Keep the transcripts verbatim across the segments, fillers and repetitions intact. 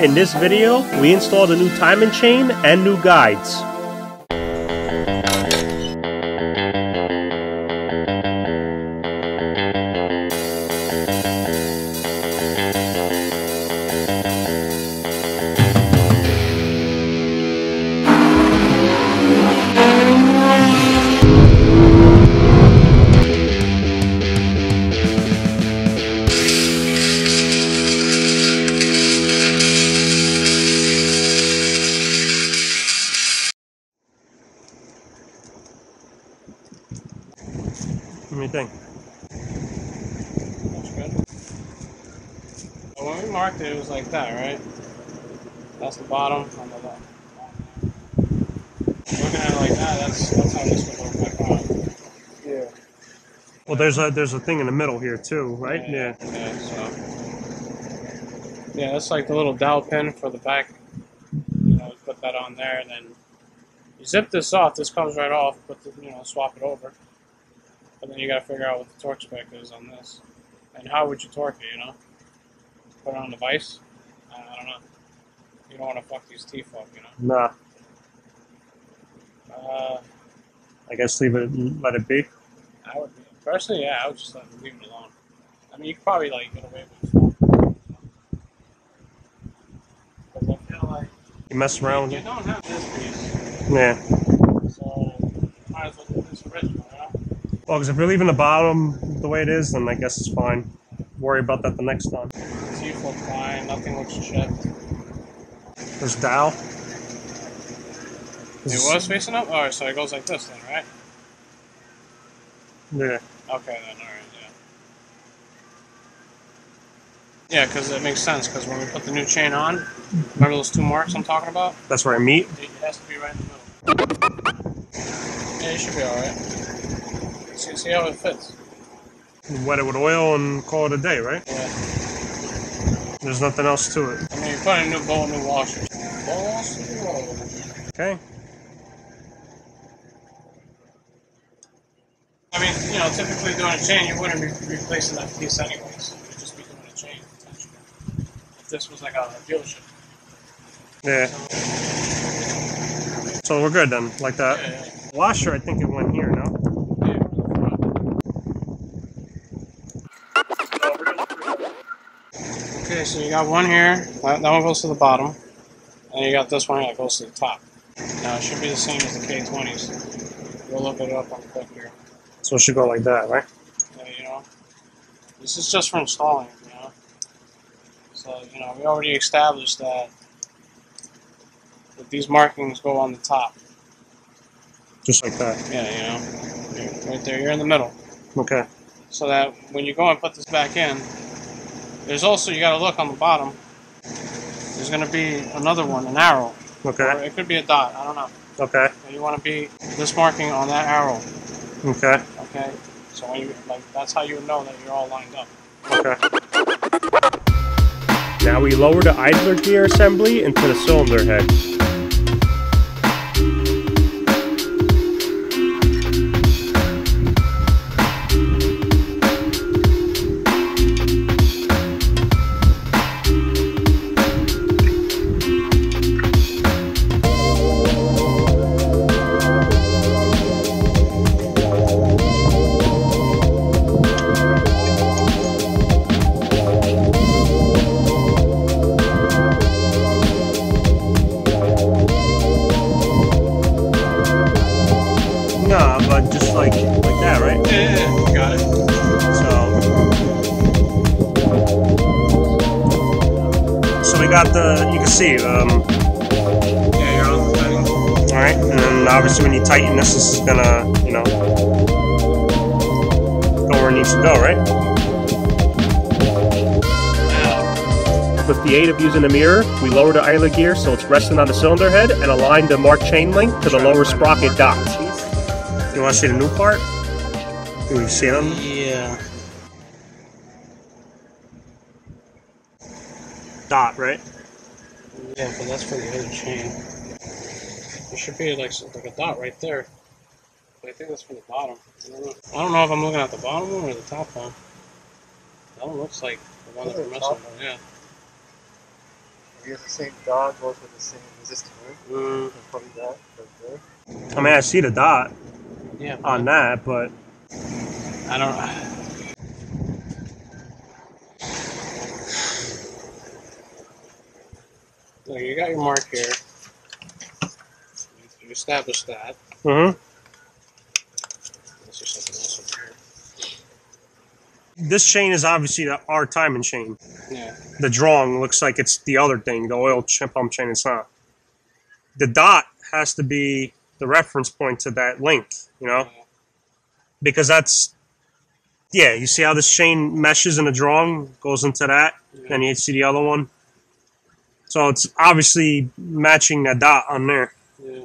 In this video, we installed a new timing chain and new guides. What do you think? Looks good. Well, when we marked it, it was like that, right? That's the bottom on the left. Looking at it like that, that's, that's how this would look back on. Yeah. Well, there's a there's a thing in the middle here too, right? Yeah. Yeah. Yeah, so. Yeah, that's like the little dowel pin for the back. You know, put that on there, and then you zip this off. This comes right off, but the, you know, swap it over. But then you gotta figure out what the torque spec is on this. And how would you torque it, you know? Put it on the vise? Uh, I don't know. You don't wanna fuck these teeth up, you know? Nah. Uh, I guess leave it, let it be? I would, personally, yeah, I would just let it, leave it alone. I mean, you could probably, like, get away with it. Because I feel like... You mess around with it? You don't have this piece. Yeah. So, might as well do this original, you know? Well, because if you're leaving the bottom the way it is, then I guess it's fine. Worry about that the next time. Teeth look fine, nothing looks chipped. There's dowel. It was facing up? Alright, so it goes like this then, right? Yeah. Okay then, alright, yeah. Yeah, because it makes sense, because when we put the new chain on, remember those two marks I'm talking about? That's where I meet? It has to be right in the middle. Yeah, you should be alright. See, see how it fits. Wet it with oil and call it a day, right? Yeah. There's nothing else to it. I mean, you find a new bowl, new washer. Balls, new washer. Okay. I mean, you know, typically doing a chain, you wouldn't be replacing that piece anyways. You'd just be doing a chain, potentially. If this was like a dealership. Yeah. So, so we're good then, like that. Yeah, yeah. Washer, I think it went here, no? Okay, so you got one here, that one goes to the bottom, and you got this one that goes to the top. Now it should be the same as the K twenties. We'll look it up on quick here. So it should go like that, right? Yeah, you know. This is just for installing, you know. So, you know, we already established that, that these markings go on the top. Just like that? Yeah, you know. You're right there, you're in the middle. Okay. So that when you go and put this back in, there's also, you gotta look on the bottom, there's gonna be another one, an arrow. Okay. Or it could be a dot, I don't know. Okay. And you wanna be this marking on that arrow. Okay. Okay. So when you, like, that's how you would know that you're all lined up. Okay. Now we lower the idler gear assembly into the cylinder head. Nah, but just like like that, right? Yeah, yeah, got it. So, so we got the, you can see, um, yeah, you're on the thing. All right, and then obviously when you tighten this, this is gonna, you know, go where it needs to go, right? With the aid of using a mirror, we lower the idler gear so it's resting on the cylinder head and align the marked chain link to the lower sprocket dock. You want to see the new part? We've seen them? Yeah. Dot, right? Yeah, but that's for the other chain. There should be like, like a dot right there. But I think that's for the bottom. I don't know. I don't know if I'm looking at the bottom one or the top one. That one looks like the one that we're messing with, yeah. you have the same dot, both with the same resistive root. Mm. Probably that right there. I mean, I see the dot yeah, on that, but I don't know. So you got your mark here. You established that. Mm-hmm. This chain is obviously the, our timing chain. Yeah. The drawing looks like it's the other thing, the oil pump chain. It's not. The dot has to be the reference point to that link, you know? Yeah. Because that's, yeah, you see how this chain meshes in the drawing, goes into that, yeah. And you see the other one? So it's obviously matching that dot on there. Yeah.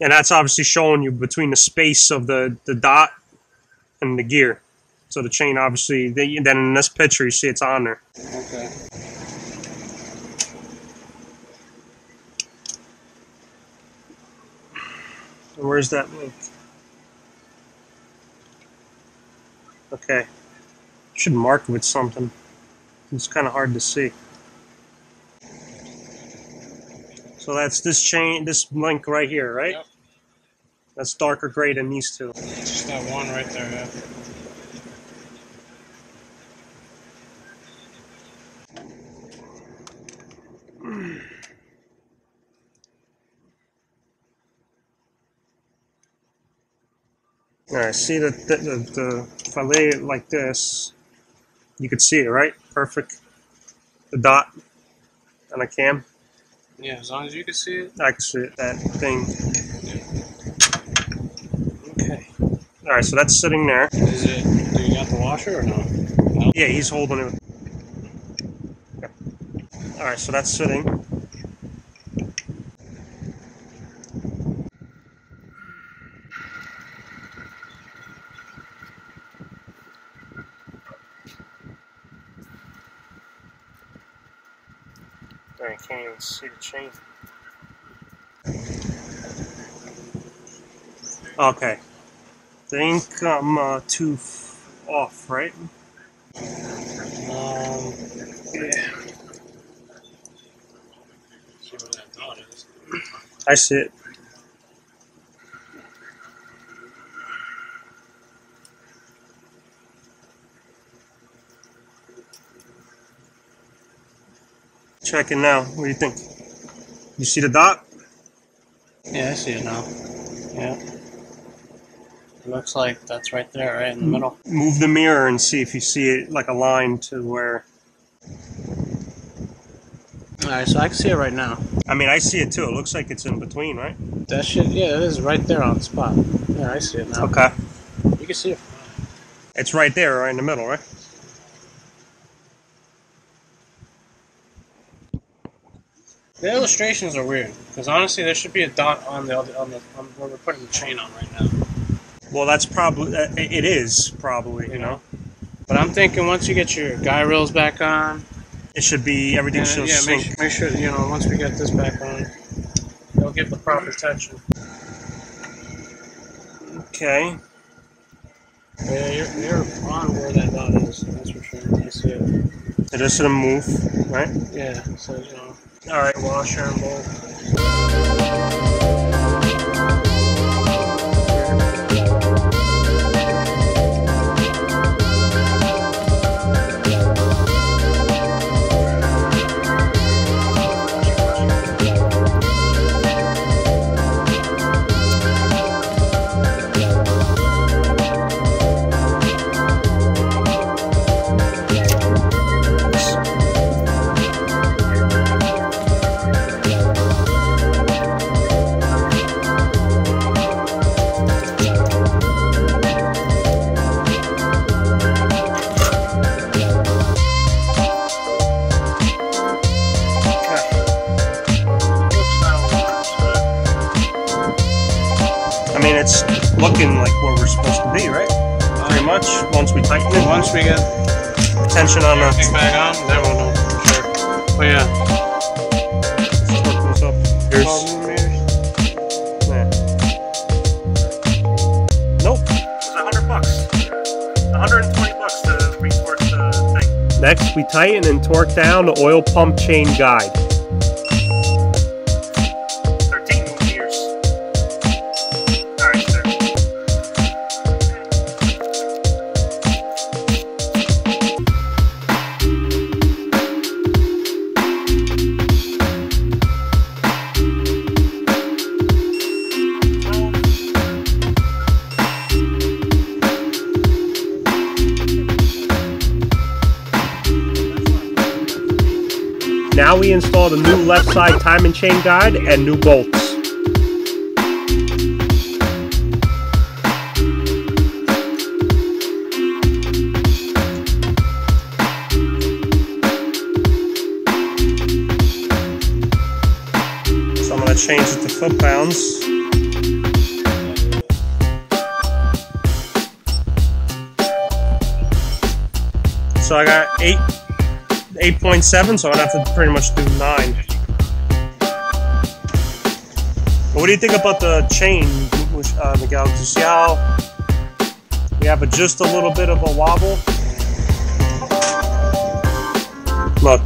And that's obviously showing you between the space of the, the dot and the gear. So the chain, obviously, they, then in this picture, you see it's on there. Okay. And where's that link? Okay. Should mark with something. It's kind of hard to see. So that's this chain, this link right here, right? Yep. That's darker gray than these two. It's just that one right there, man. All right, see the, the, the, the, if I lay it like this, you could see it, right? Perfect. The dot on a cam. Yeah, as long as you can see it. I can see it, that thing. Okay. All right, so that's sitting there. Is it, do you got the washer or no? no? Yeah, he's holding it. All right, so that's sitting. I can't even see the chain. Okay. The ink I'm uh, too f off, right? Um, yeah. I see it. Check it now. What do you think? You see the dot? Yeah, I see it now. Yeah. It looks like that's right there, right in the middle. Move the mirror and see if you see it like a line to where. Alright, so I can see it right now. I mean, I see it too. It looks like it's in between, right? That shit, yeah, it is right there on the spot. Yeah, I see it now. Okay. You can see it. It's right there, right in the middle, right? The illustrations are weird, because honestly, there should be a dot on the other, on the on where we're putting the chain on right now. Well, that's probably it is probably you know, but I'm thinking once you get your guy rails back on, it should be everything yeah, should yeah, sync. Make, make sure you know once we get this back on, it'll give the proper tension. Okay. Yeah, you're you're on where that dot is. That's for sure. I see it. It is gonna move, right? Yeah. So you know. All right, washer and bowl. It's looking like where we're supposed to be, right? Uh, Pretty much. Once we tighten it, once we get tension on the thing back on, then we'll know for sure. But yeah, let's just work this up. Here's yeah. Nope. It was a hundred bucks. One hundred and twenty bucks to rework the thing. Next. we tighten and torque down the oil pump chain guide. Now we install the new left side timing chain guide and new bolts. So I'm going to change it to foot pounds. So I got eight. eight point seven, so I'd have to pretty much do nine. But what do you think about the chain, uh, Miguel? You see how we have a, just a little bit of a wobble? Look.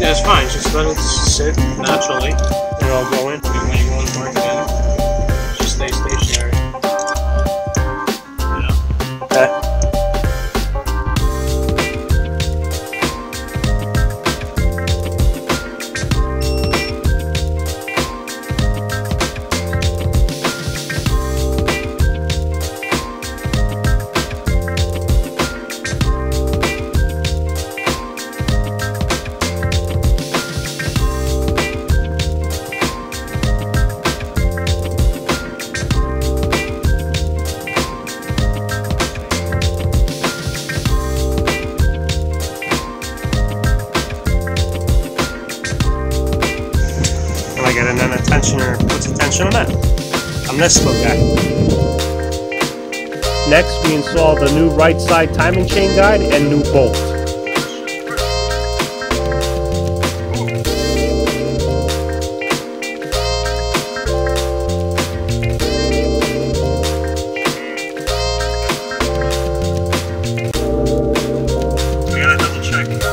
Yeah, it's fine. Just let it sit naturally. It'll go in. When you want to work it in, just stay stationary. And then a tensioner puts a tension on that, on this little guy. Next, we install the new right side timing chain guide and new bolt. We gotta double check.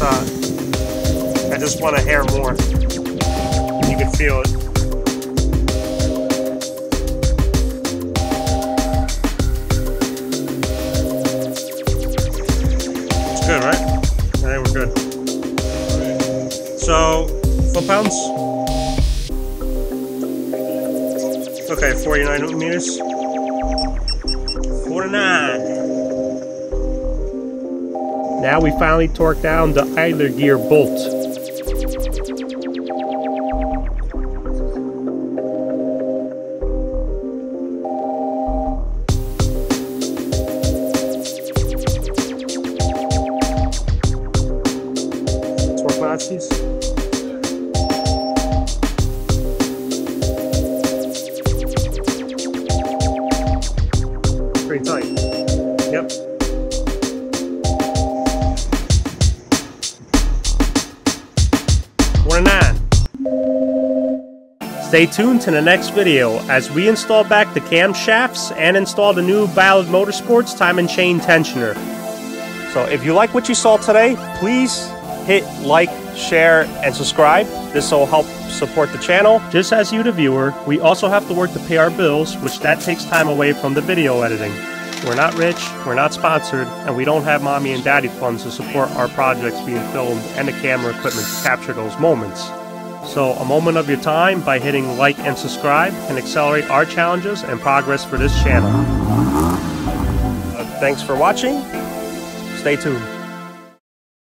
Uh, I just want a hair more. You can feel it. It's good, right? I think we're good. So, foot pounds? Okay, forty-nine meters. forty-nine. Now we finally torque down the idler gear bolt. Torque latches. Pretty tight. Yep. Stay tuned to the next video as we install back the camshafts and install the new Ballade Motorsports Timing Chain Tensioner. So if you like what you saw today, please hit like, share, and subscribe. This will help support the channel. Just as you the viewer, we also have to work to pay our bills, which that takes time away from the video editing. We're not rich, we're not sponsored, and we don't have mommy and daddy funds to support our projects being filmed and the camera equipment to capture those moments. So a moment of your time by hitting like and subscribe can accelerate our challenges and progress for this channel. Uh, thanks for watching. Stay tuned.